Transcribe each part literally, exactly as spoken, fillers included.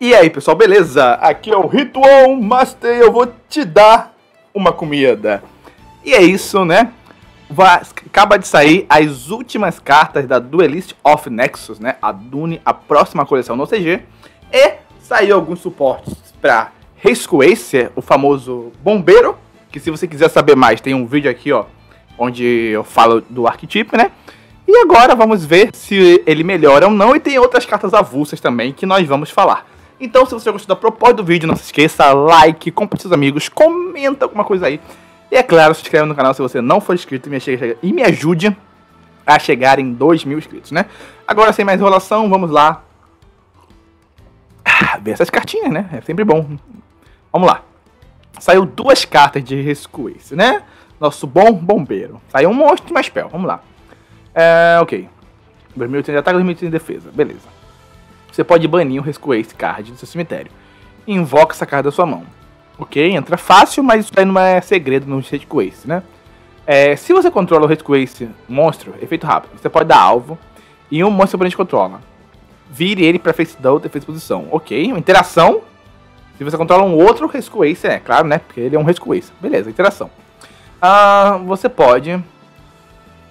E aí pessoal, beleza? Aqui é o Ritual Master e eu vou te dar uma comida. E é isso, né? Vai, acaba de sair as últimas cartas da Duelist of Nexus, né? A Dune, a próxima coleção no C G. E saiu alguns suportes para Rescue-A C E, o famoso bombeiro. Que se você quiser saber mais, tem um vídeo aqui, ó, onde eu falo do arquetipo, né? E agora vamos ver se ele melhora ou não. E tem outras cartas avulsas também que nós vamos falar. Então, se você gostou da proposta do vídeo, não se esqueça, like, compartilha com seus amigos, comenta alguma coisa aí. E é claro, se inscreve no canal se você não for inscrito e me, e me ajude a chegar em dois mil inscritos, né? Agora, sem mais enrolação, vamos lá ah, ver essas cartinhas, né? É sempre bom. Vamos lá. Saiu duas cartas de Rescue-A C E, né? Nosso bom bombeiro. Saiu um monstro e mais spell. Vamos lá. É, ok. dois mil e oitocentos de ataque, dois mil e oitocentos de defesa. Beleza. Você pode banir o Rescue-A C E card do seu cemitério. Invoca essa carta da sua mão. Ok, entra fácil, mas isso aí não é segredo no Rescue-A C E, né? É, se você controla o Rescue-A C E monstro, efeito rápido. Você pode dar alvo e um monstro que o oponente controla. Vire ele para face down, defesa posição. Ok, interação. Se você controla um outro Rescue-A C E, é claro, né? Porque ele é um Rescue-A C E. Beleza, interação. Ah, você pode...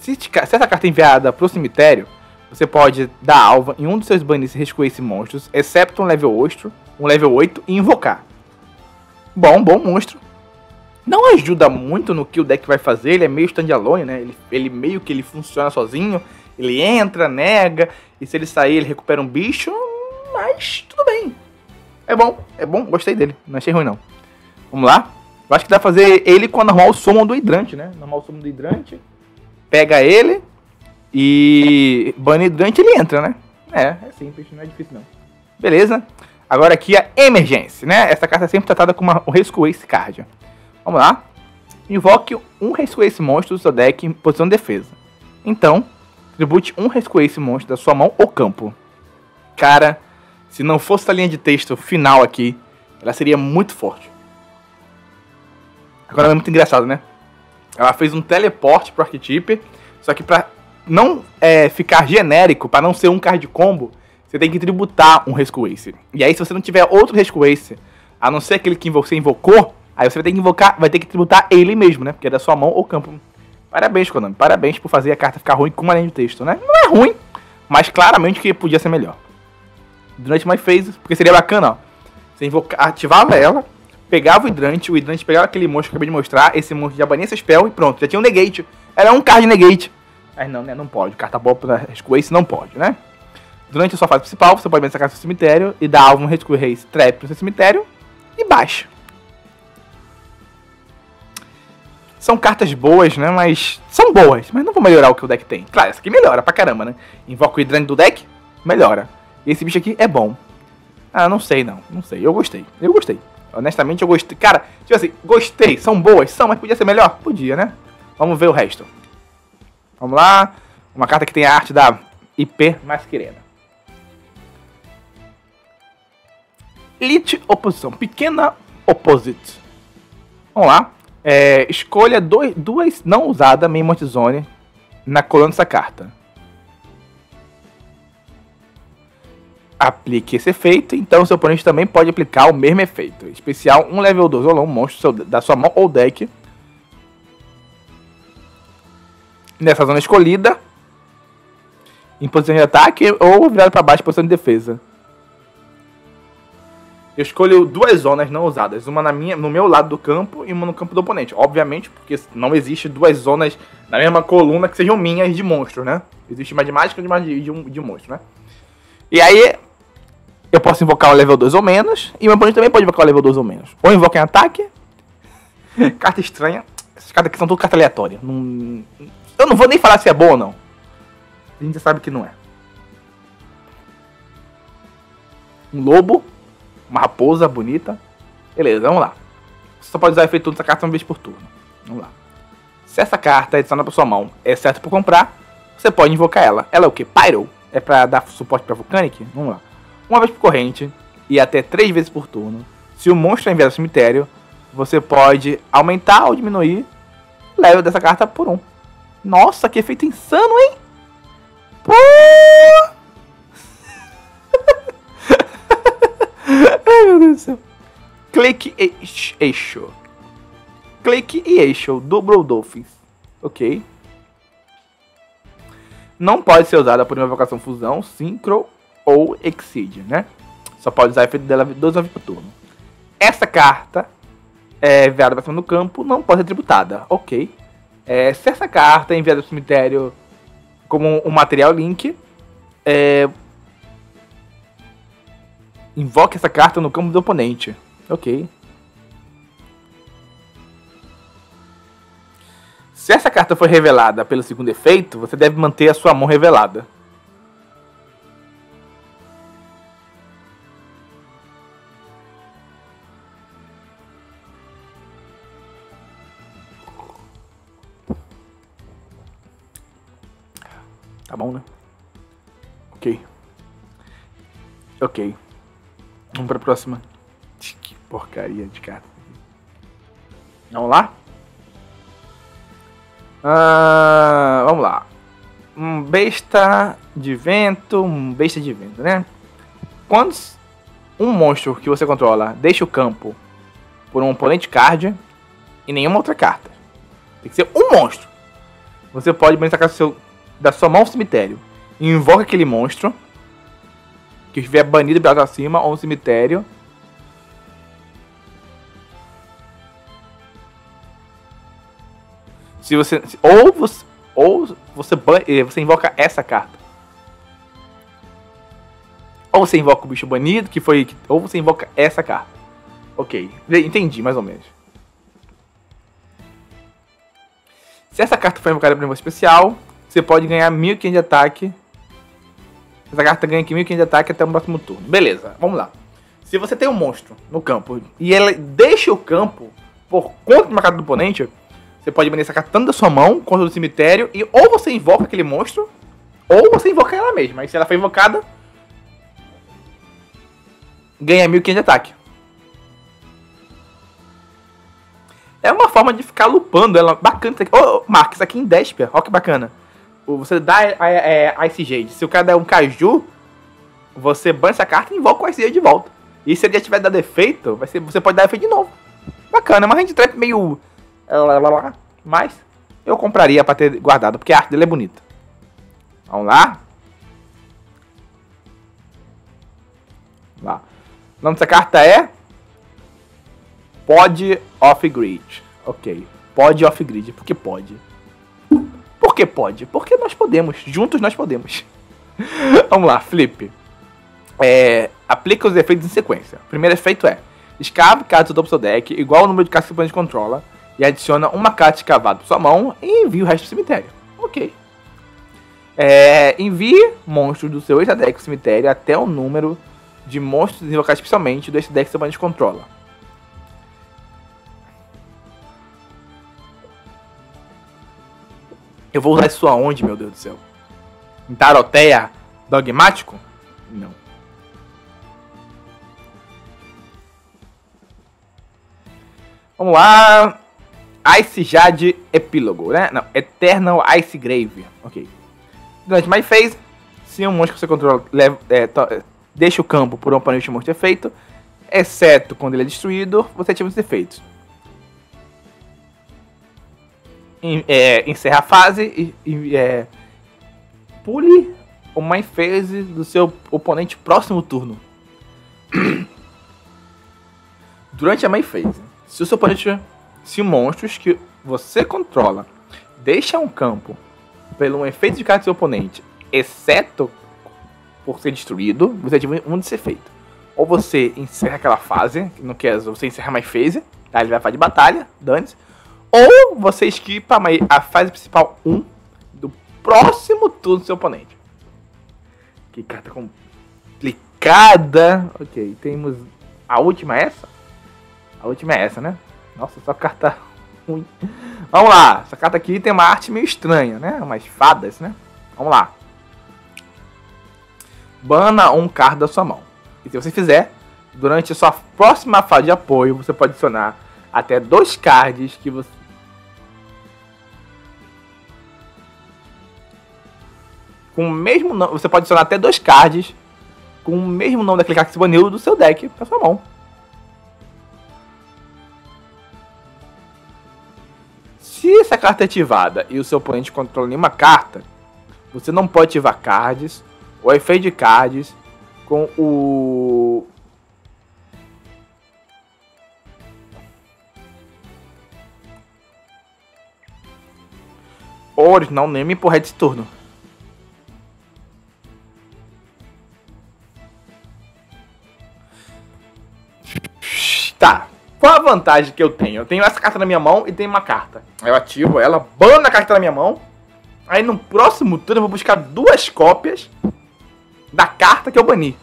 Se, te, se essa carta é enviada para o cemitério, você pode dar alvo em um dos seus banidos Rescue-A C E monstros, excepto um level oito, um level oito e invocar. Bom, bom monstro. Não ajuda muito no que o deck vai fazer, ele é meio standalone, né? Ele, ele meio que ele funciona sozinho, ele entra, nega, e se ele sair ele recupera um bicho, mas tudo bem. É bom, é bom, gostei dele, não achei ruim não. Vamos lá? Eu acho que dá pra fazer ele com a normal summon do hidrante, né? Normal summon do hidrante, pega ele e bane hidrante ele entra, né? É, é simples, não é difícil não. Beleza? Agora aqui a emergência, né? Essa carta é sempre tratada como o Rescue-A C E card. Vamos lá. Invoque um Rescue-A C E monstro do seu deck em posição de defesa. Então, tribute um Rescue-A C E monstro da sua mão ou campo. Cara, se não fosse essa linha de texto final aqui, ela seria muito forte. Agora é muito engraçado, né? Ela fez um teleporte pro arquetipo, só que pra não é, ficar genérico, pra não ser um card combo, você tem que tributar um Rescue-A C E. E aí, se você não tiver outro Rescue-A C E, a não ser aquele que você invocou, aí você vai ter que invocar, vai ter que tributar ele mesmo, né? Porque é da sua mão ou campo. Parabéns, Konami. Parabéns por fazer a carta ficar ruim com uma linha de texto, né? Não é ruim, mas claramente que podia ser melhor. Durante mais phases, porque seria bacana, ó. Você invoca, ativava ela, pegava o hidrante, o hidrante pegava aquele monstro que eu acabei de mostrar, esse monstro já bania esse spell e pronto. Já tinha um negate. Era um card negate. Mas não, né? Não pode. Carta boa pra Rescue-A C E não pode, né? Durante a sua fase principal, você pode pensar no seu cemitério e dar alvo no Rescue-A C E trap no seu cemitério e baixa. São cartas boas, né? Mas são boas, mas não vão melhorar o que o deck tem. Claro, essa aqui melhora pra caramba, né? Invoca o hidrante do deck, melhora. E esse bicho aqui é bom. Ah, não sei não, não sei. Eu gostei, eu gostei. Honestamente, eu gostei. Cara, tipo assim, gostei. São boas, são, mas podia ser melhor? Podia, né? Vamos ver o resto. Vamos lá. Uma carta que tem a arte da I P Masquerena. Little Opposition, pequena opposite. Vamos lá. É, escolha dois, duas não usadas main zone na coluna dessa carta. Aplique esse efeito, então seu oponente também pode aplicar o mesmo efeito. Especial um level dois ou um monstro da sua mão ou deck. Nessa zona escolhida, em posição de ataque ou virado para baixo em posição de defesa. Eu escolho duas zonas não usadas, uma na minha, no meu lado do campo e uma no campo do oponente. Obviamente, porque não existe duas zonas na mesma coluna que sejam minhas de monstro, né? Existe mais de mágica e mais de, de, um, de monstro, né? E aí, eu posso invocar o level dois ou menos, e o meu oponente também pode invocar o level dois ou menos. Ou invoca em ataque, carta estranha. Essas cartas aqui são tudo carta aleatória. Não, eu não vou nem falar se é boa ou não. A gente já sabe que não é. Um lobo. Uma raposa bonita. Beleza, vamos lá. Você só pode usar o efeito dessa carta uma vez por turno. Vamos lá. Se essa carta é adicionada para sua mão, é certo por comprar, você pode invocar ela. Ela é o que? Pyro. É para dar suporte para Vulcanic? Vamos lá. Uma vez por corrente e até três vezes por turno. Se o monstro é enviado ao cemitério, você pode aumentar ou diminuir o level dessa carta por um. Nossa, que efeito insano, hein? Pô! Clique e eixo. Clique e eixo do Broldolphins. Ok. Não pode ser usada por invocação fusão, Synchro ou Exceed, né? Só pode usar efeito dela duas vezes por turno. Essa carta é enviada para cima do campo, não pode ser tributada. Ok. É, se essa carta é enviada para o cemitério como um material link, é, invoque essa carta no campo do oponente. Ok. Se essa carta foi revelada pelo segundo efeito, você deve manter a sua mão revelada. Tá bom, né? Ok. Ok. Vamos pra próxima. Que porcaria de carta. Vamos lá? Ah, vamos lá. Um besta de vento. Um besta de vento, né? Quando um monstro que você controla deixa o campo por um oponente card e nenhuma outra carta, tem que ser um monstro, você pode banir seu, da sua mão ao cemitério e invoca aquele monstro que estiver banido para cima ou no cemitério. Se você, ou você, ou você, você invoca essa carta. Ou você invoca o bicho banido, que foi... Ou você invoca essa carta. Ok, entendi mais ou menos. Se essa carta for invocada para um especial, você pode ganhar mil e quinhentos de ataque. Essa carta ganha aqui mil e quinhentos de ataque até o próximo turno. Beleza, vamos lá. Se você tem um monstro no campo e ela deixa o campo por conta de uma carta do oponente... Você pode banir essa carta tanto da sua mão quanto do cemitério. E ou você invoca aquele monstro, ou você invoca ela mesma. E se ela for invocada, ganha mil e quinhentos de ataque. É uma forma de ficar lupando ela. Bacana isso aqui. Oh, oh, Mark, isso aqui em Déspia. Olha que bacana. Você dá é, é, Ice Jade. Se o cara der um caju, você banha essa carta e invoca o Ice Jade de volta. E se ele já tiver dado efeito, vai ser, você pode dar efeito de novo. Bacana, é uma hand trap meio... Mas eu compraria pra ter guardado, porque a arte dele é bonita. Vamos lá. Vamos lá. O nome dessa carta é Pod Off Grid. Ok. Pod Off Grid. Por que pode? Por que pode? Porque nós podemos. Juntos nós podemos. Vamos lá, flip. É, aplica os efeitos em sequência. O primeiro efeito é: escave cartas do topo do seu deck, igual o número de cartas que o oponente controla, e adiciona uma carta escavada para sua mão e envia o resto do cemitério. Ok. É, envie monstros do seu extra-deck para o cemitério até o número de monstros invocados especialmente do extra-deck que seu oponente controla. Eu vou usar isso aonde, meu Deus do céu? Em Taroteia Dogmático? Não. Vamos lá... Ice Jade Epílogo, né? Não, Eternal Ice Grave. Ok. Durante My Phase, se um monstro que você controla leva, é, deixa o campo por um oponente de monstro efeito, exceto quando ele é destruído, você ativa os efeitos. En, é, encerra a fase e, e é, pule o My Phase do seu oponente próximo turno. Durante a My Phase, se o seu oponente... Se monstros que você controla deixam um campo pelo efeito de carta do seu oponente, exceto por ser destruído, você ativa um desse efeito. Ou você encerra aquela fase, que no caso você encerra mais phase, tá? Ele vai para de batalha, dane-se. Ou você esquipa a fase principal um do próximo turno do seu oponente. Que carta complicada. Ok, temos a última é essa? A última é essa, né? Nossa, só carta ruim. Vamos lá. Essa carta aqui tem uma arte meio estranha, né? Umas fadas, né? Vamos lá. Bana um card da sua mão. E se você fizer, durante a sua próxima fase de apoio, você pode adicionar até dois cards que você... Com o mesmo nome... Você pode adicionar até dois cards com o mesmo nome daquele card que se baniu do seu deck pra sua mão. essa carta é ativada e o seu oponente controla nenhuma carta, você não pode ativar cards ou efeito de cards com o... ou original name por resto de turno. Tá, qual a vantagem que eu tenho? Eu tenho essa carta na minha mão e tenho uma carta. Eu ativo ela, bano a carta na minha mão. Aí no próximo turno eu vou buscar duas cópias da carta que eu bani.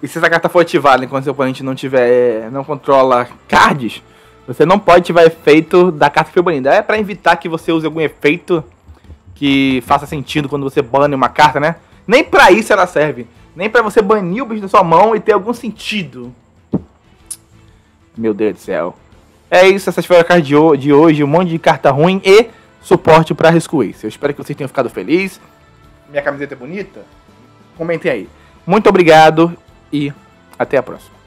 E se essa carta for ativada enquanto seu oponente não tiver, não controla cards, você não pode ativar efeito da carta que foi banida. É pra evitar que você use algum efeito que faça sentido quando você bane uma carta, né? Nem pra isso ela serve. Nem pra você banir o bicho da sua mão e ter algum sentido. Meu Deus do céu. É isso, essas foram as cartas de hoje. Um monte de carta ruim e suporte pra Rescue-Ace. Eu espero que vocês tenham ficado felizes. Minha camiseta é bonita? Comentem aí. Muito obrigado. E até a próxima.